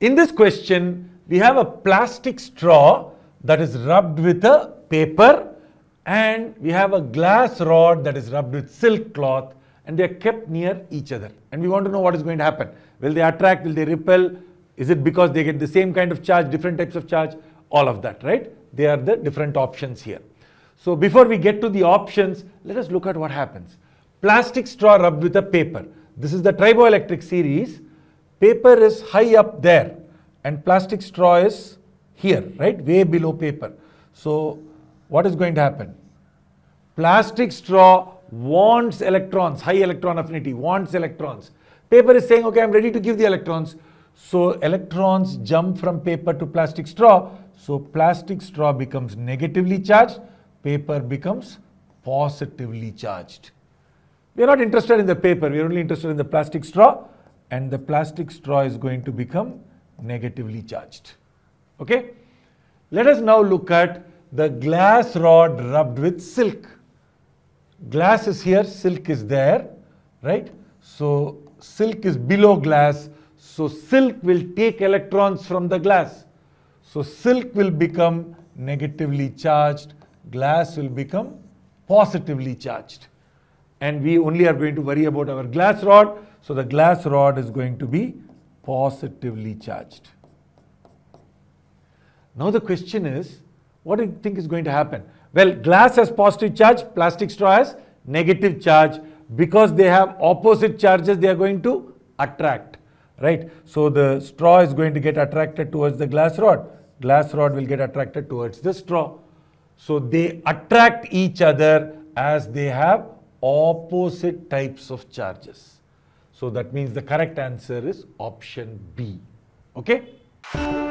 In this question, we have a plastic straw that is rubbed with a paper, and we have a glass rod that is rubbed with silk cloth, and they are kept near each other. And we want to know what is going to happen. Will they attract? Will they repel? Is it because they get the same kind of charge, different types of charge? All of that, right? They are the different options here. So before we get to the options, let us look at what happens. Plastic straw rubbed with a paper. This is the triboelectric series. Paper is high up there and plastic straw is here, right? Way below paper. So what is going to happen? Plastic straw wants electrons, high electron affinity, wants electrons. Paper is saying, okay, I'm ready to give the electrons. So electrons jump from paper to plastic straw. So plastic straw becomes negatively charged, paper becomes positively charged. We are not interested in the paper, we are only interested in the plastic straw, and the plastic straw is going to become negatively charged. Okay? Let us now look at the glass rod rubbed with silk. Glass is here, silk is there, right? So silk is below glass, so silk will take electrons from the glass. So silk will become negatively charged, glass will become positively charged. And we only are going to worry about our glass rod, so the glass rod is going to be positively charged. Now the question is, what do you think is going to happen? Well, glass has positive charge, plastic straw has negative charge. Because they have opposite charges, they are going to attract, right? So the straw is going to get attracted towards the glass rod will get attracted towards the straw. So they attract each other as they have opposite types of charges. So that means the correct answer is option B. Okay?